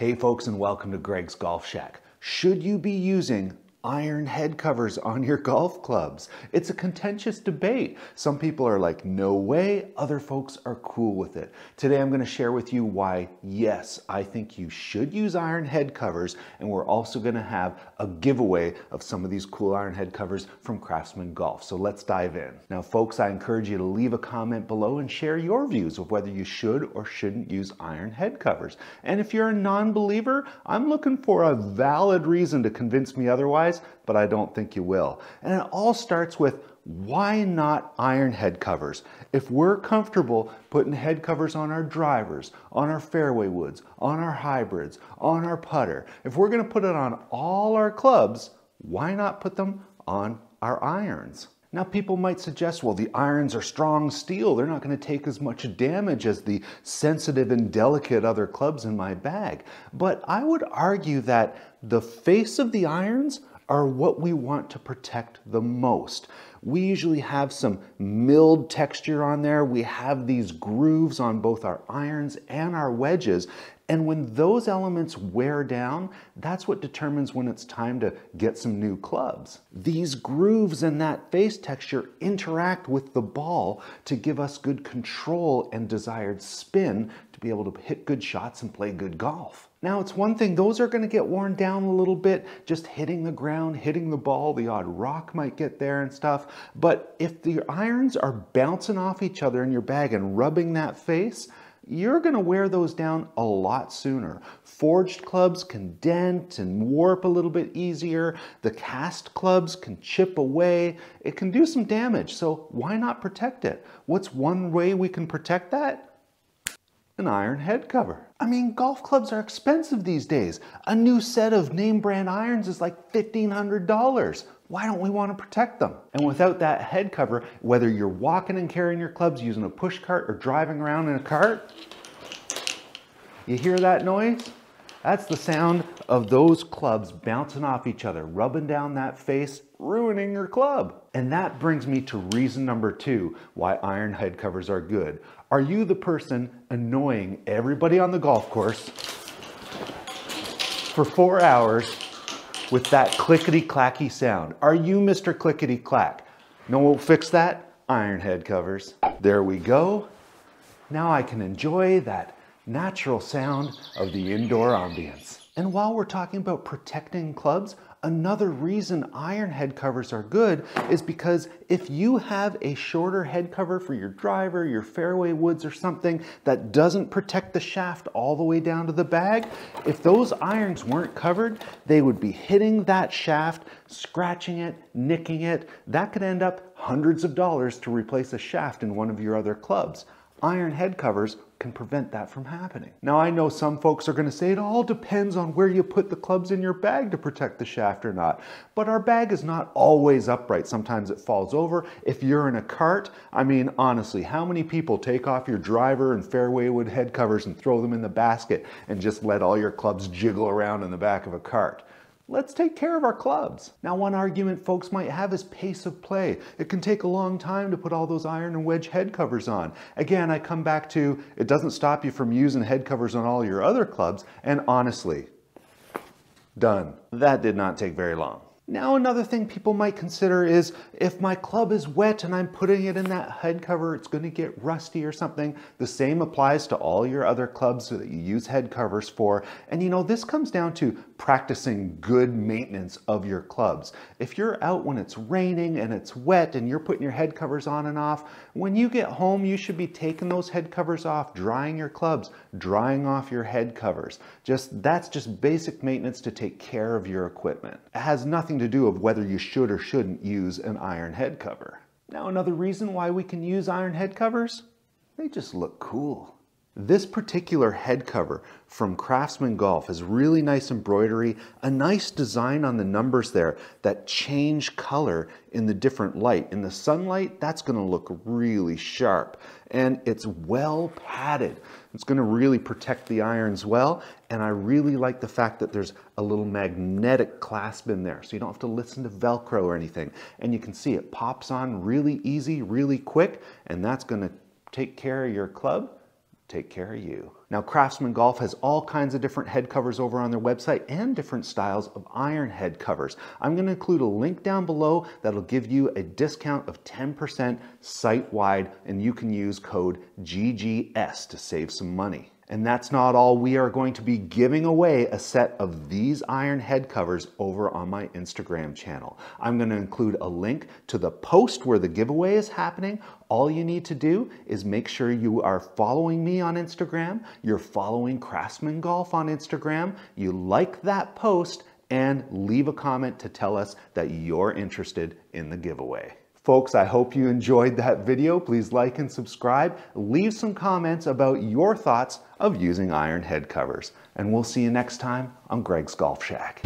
Hey folks, and welcome to Greg's Golf Shack. Should you be using iron head covers on your golf clubs? It's a contentious debate. Some people are like, no way. Other folks are cool with it. Today I'm going to share with you why, yes, I think you should use iron head covers, and we're also going to have a giveaway of some of these cool iron head covers from Craftsman Golf. So let's dive in. Now folks, I encourage you to leave a comment below and share your views of whether you should or shouldn't use iron head covers. And if you're a non-believer, I'm looking for a valid reason to convince me otherwise, but I don't think you will. And it all starts with, why not iron head covers? If we're comfortable putting head covers on our drivers, on our fairway woods, on our hybrids, on our putter, if we're going to put it on all our clubs, why not put them on our irons? Now people might suggest, well, the irons are strong steel. They're not going to take as much damage as the sensitive and delicate other clubs in my bag. But I would argue that the face of the irons are what we want to protect the most. We usually have some milled texture on there. We have these grooves on both our irons and our wedges. And when those elements wear down, that's what determines when it's time to get some new clubs. These grooves and that face texture interact with the ball to give us good control and desired spin to be able to hit good shots and play good golf. Now it's one thing, those are going to get worn down a little bit, just hitting the ground, hitting the ball, the odd rock might get there and stuff. But if the irons are bouncing off each other in your bag and rubbing that face, you're going to wear those down a lot sooner. Forged clubs can dent and warp a little bit easier. The cast clubs can chip away. It can do some damage, so why not protect it? What's one way we can protect that? An iron head cover. I mean, golf clubs are expensive these days. A new set of name brand irons is like $1,500. Why don't we want to protect them? And without that head cover, whether you're walking and carrying your clubs, using a push cart, or driving around in a cart, you hear that noise? That's the sound of those clubs bouncing off each other, rubbing down that face, ruining your club. And that brings me to reason number two, why iron head covers are good. Are you the person annoying everybody on the golf course for 4 hours with that clickety-clacky sound? Are you Mr. Clickety-Clack? No one will fix that? Iron head covers. There we go. Now I can enjoy that natural sound of the indoor ambience. And while we're talking about protecting clubs, another reason iron head covers are good is because if you have a shorter head cover for your driver, your fairway woods, or something that doesn't protect the shaft all the way down to the bag, if those irons weren't covered, they would be hitting that shaft, scratching it, nicking it. That could end up hundreds of dollars to replace a shaft in one of your other clubs. Iron head covers can prevent that from happening. Now I know some folks are going to say it all depends on where you put the clubs in your bag to protect the shaft or not, but our bag is not always upright. Sometimes it falls over. If you're in a cart, I mean, honestly, how many people take off your driver and fairway wood head covers and throw them in the basket and just let all your clubs jiggle around in the back of a cart? Let's take care of our clubs. Now one argument folks might have is pace of play. It can take a long time to put all those iron and wedge head covers on. Again, I come back to, it doesn't stop you from using head covers on all your other clubs, and honestly, done. That did not take very long. Now another thing people might consider is, if my club is wet and I'm putting it in that head cover, it's going to get rusty or something. The same applies to all your other clubs that you use head covers for. And you know, this comes down to practicing good maintenance of your clubs. If you're out when it's raining and it's wet and you're putting your head covers on and off, when you get home, you should be taking those head covers off, drying your clubs, drying off your head covers. That's just basic maintenance to take care of your equipment. It has nothing to do with whether you should or shouldn't use an iron head cover. Now another reason why we can use iron head covers, they just look cool. This particular head cover from Craftsman Golf has really nice embroidery, a nice design on the numbers there that change color in the different light. In the sunlight, that's going to look really sharp, and it's well padded. It's going to really protect the irons well, and I really like the fact that there's a little magnetic clasp in there, so you don't have to listen to Velcro or anything. And you can see it pops on really easy, really quick, and that's going to take care of your club, take care of you. Now, Craftsman Golf has all kinds of different head covers over on their website and different styles of iron head covers. I'm going to include a link down below that'll give you a discount of 10% site-wide, and you can use code GGS to save some money. And that's not all. We are going to be giving away a set of these iron head covers over on my Instagram channel. I'm going to include a link to the post where the giveaway is happening. All you need to do is make sure you are following me on Instagram, you're following Craftsman Golf on Instagram, you like that post, and leave a comment to tell us that you're interested in the giveaway. Folks, I hope you enjoyed that video. Please like and subscribe. Leave some comments about your thoughts of using iron head covers. And we'll see you next time on Greg's Golf Shack.